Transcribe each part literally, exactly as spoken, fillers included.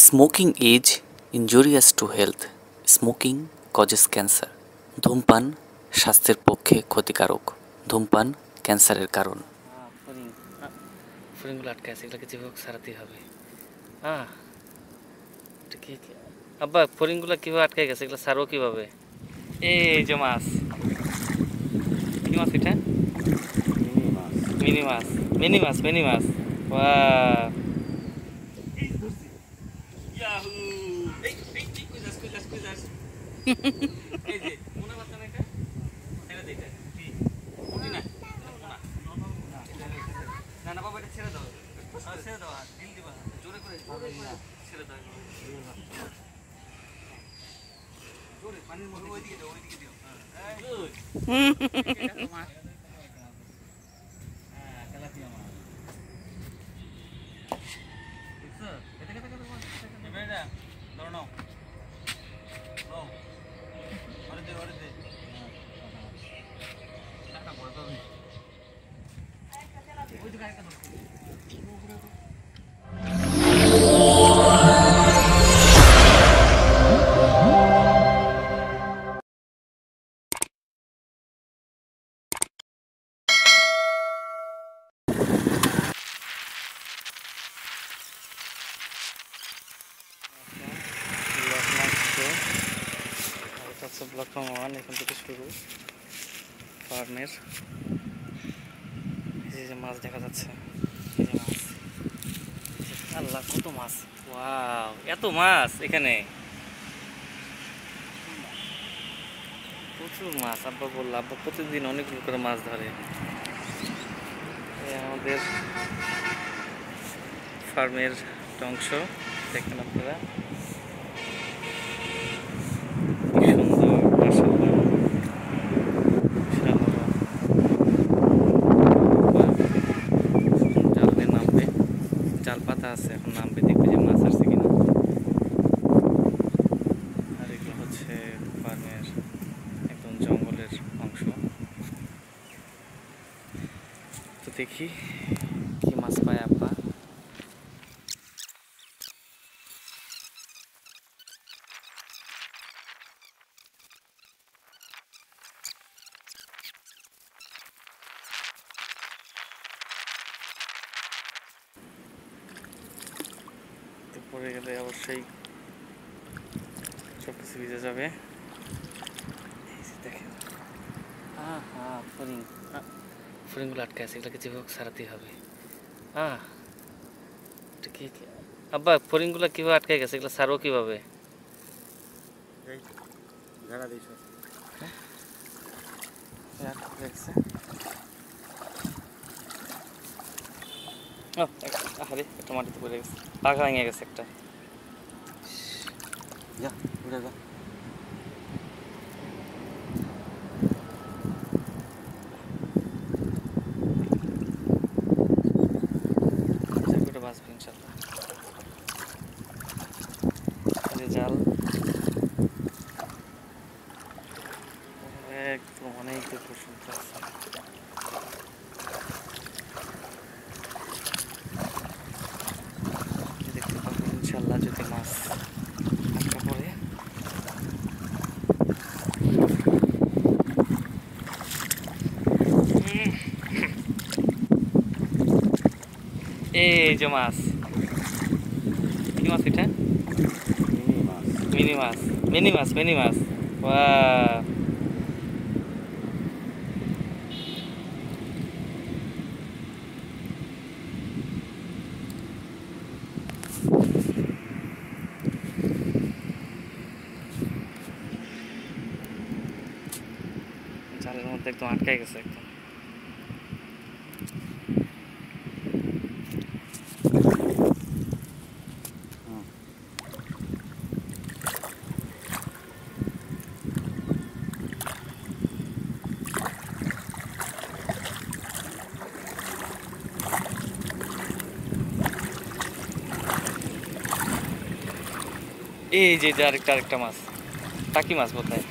Smoking is injurious to health. Smoking causes cancer. Dhumpan shastrer pokkhe khotikarok. Dhumpan cancer er karon. আব্বা ফরিংগুলা কিভাবে আটকে গেছে? এগুলা সারো কিভাবে? এই যে মাছ, কি মাছ এটা? মিনি মাছ। মিনি মাছ মিনি মাছ ওয়াও, এই ধরছি ইয়াহু, এই এই ঠিক কইছাস কইছাস কইছাস এই যে মনে বাচ্চা না এটা ছেড়ে দে, এটা কি মনে না না না বাবা, এটা ছেড়ে দাও ছেড়ে দাও, দিল দিবা জোরে করে জোরে করে ছেড়ে দাও জোরে, পানির মধ্যে ওইদিকে দাও ওইদিকে দাও, এই এটা মাছ ব্লক ওয়ান, এখান থেকে শুরু ফার্মের। এই যে মাছ দেখা যাচ্ছে, এই যে মাছ, আল্লাহ কত মাছ, ওয়াও এত মাছ এখানে, প্রচুর মাছ। আব্বা বলল আব্বা প্রতিদিন অনেকগুলো করে মাছ ধরে। এই আমাদের ফার্মের একটা অংশ দেখেন আপনারা, আছে এখন নামবে, দেখবে যে মাছ আসছে কিনা। আর এগুলো হচ্ছে ফার্মের একদম জঙ্গলের অংশ, তো দেখি কি মাছ পায় আব্বা। পরে গেলে অবশ্যই সব কিছু ভিজে যাবে। দেখেন হ্যাঁ হ্যাঁ ফরিং ফরিংগুলো আটকে আছে, এগুলোকে যেভাবে সারাতে হবে। হ্যাঁ কি আব্বা ফরিংগুলো কীভাবে আটকে গেছে? এগুলো সারো কীভাবে? আরে একটা মাটিতে পড়ে গেছে, পাখা ভেঙে গেছে একটা, যা উড়ে যা। জাল একদম অনেক দূর শুনতে ইনশাআল্লাহ, যদি মাছ আটকা পড়ে এই যে মাছ, কি মাছ এটা? মিনি মাছ। মিনি মাছ মিনি মাছ ওয়াও, জালের মধ্যে একদম আটকে গেছে একদম। এই যে যে আরেকটা আরেকটা মাছ, টাকি মাছ বোধ হয়।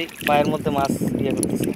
এই পায়ের মধ্যে মাছ ইয়ে করতেছি।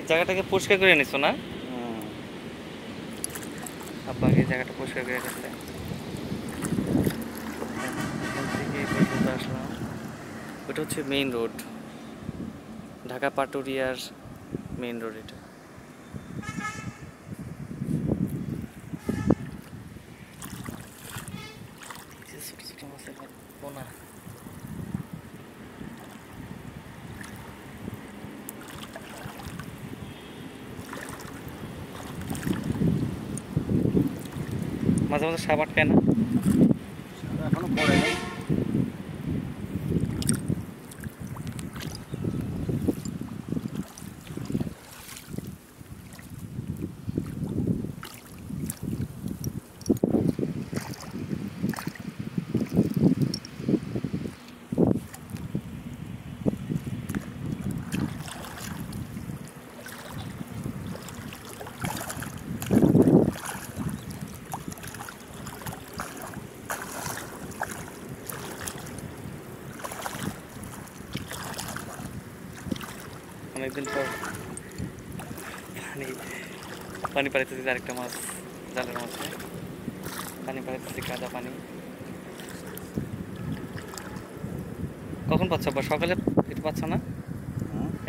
এই জায়গাটাকে পরিষ্কার করে নিছো না? আপনাকে এই জায়গাটা পরিষ্কার করে নিতে আসলাম। এটা হচ্ছে মেইন রোড, ঢাকা পাটুরিয়ার মেইন রোড। এটা মাঝে মাঝে সাপ আটকায় না, এখনো পড়ে না। অনেকদিন পর পানি পানি পাড়াইতেছি, আরেকটা মাছ জালের মধ্যে পানি পাড়াইতেছি, কাদা পানি। কখন পাচ্ছ? সকালে এটা পাচ্ছ না,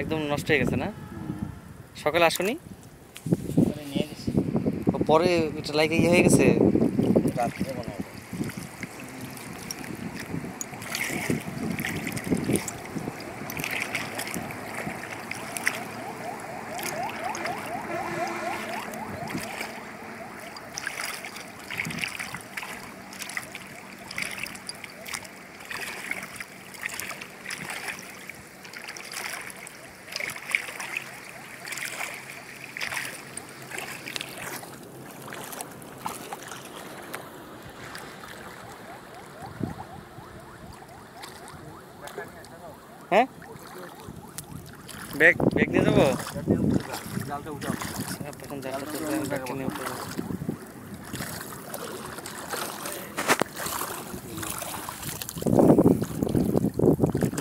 একদম নষ্ট হয়ে গেছে না? সকালে আসুনি পরে এটা লাইকে ইয়ে হয়ে গেছে। হ্যাঁ, ব্যাগ ব্যাগ নিয়ে যাবো।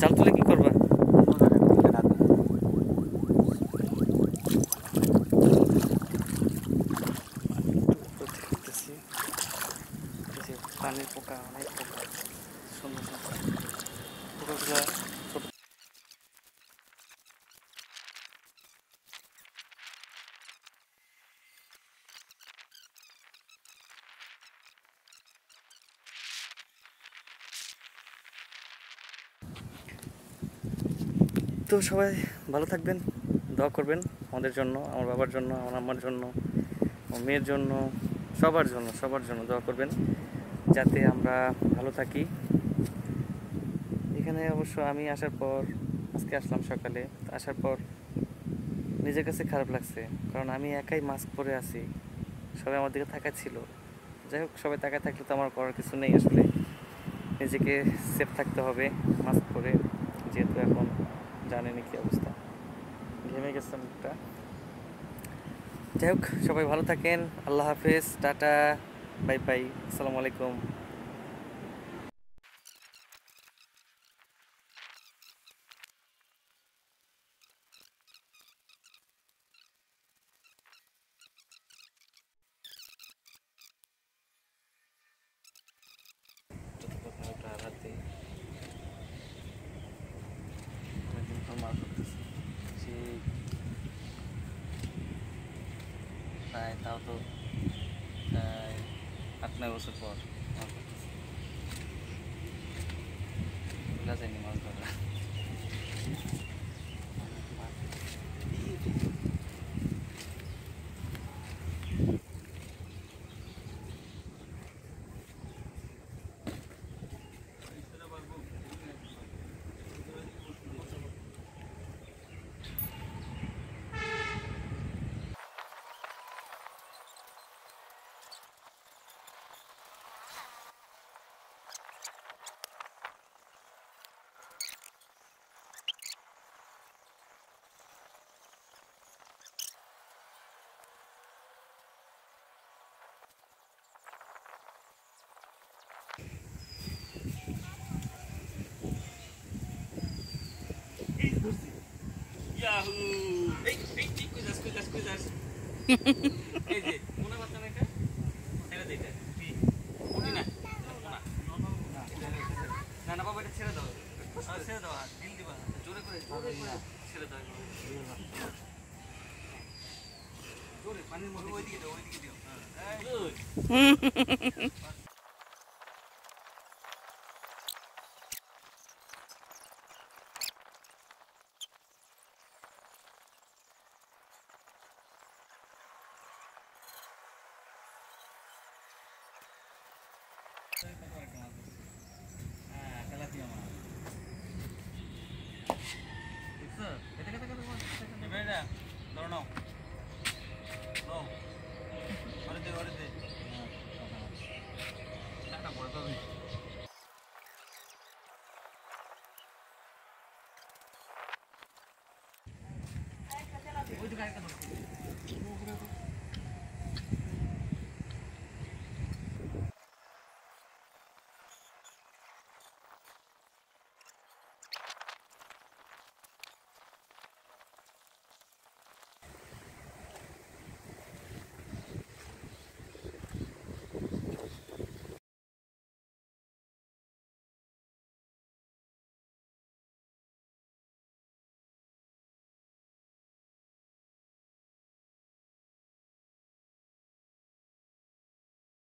জাল তুলে কি করবা? পানির পোকা, অনেক পোকা, সুন্দর পোকাগুলো। তো সবাই ভালো থাকবেন, দোয়া করবেন আমাদের জন্য, আমার বাবার জন্য, আমার আম্মার জন্য, আমার মেয়ের জন্য, সবার জন্য সবার জন্য দোয়া করবেন যাতে আমরা ভালো থাকি। এখানে অবশ্য আমি আসার পর, আজকে আসলাম সকালে, আসার পর নিজের কাছে খারাপ লাগছে, কারণ আমি একাই মাস্ক পরে আছি, সবাই আমার দিকে তাকায় ছিল। যাই হোক, সবাই তাকায় থাকলে তো আমার করার কিছু নেই। আসলে নিজেকে সেফ থাকতে হবে মাস্ক পরে, যেহেতু এখন জানেনি কি অবস্থা, ঘেমে গেছে মুখটা। যাই হোক, সবাই ভালো থাকেন, আল্লাহ হাফেজ, টাটা, বাই বাই, আসসালামু আলাইকুম। তাও তো আট নয় বছর পর যায়নি মাছ ধরা। Yahoo! Ei, ei, ei, coisas, coisas, coisas. Ei, ei, una bata meca? Será de ida. Pi. Una, una. Na na baba de será do. Ah, será do. Dil diba. Jore kore. Jore kore. Será do. Jore pani mo hoy dikhe do, hoy dikhe do. Hey.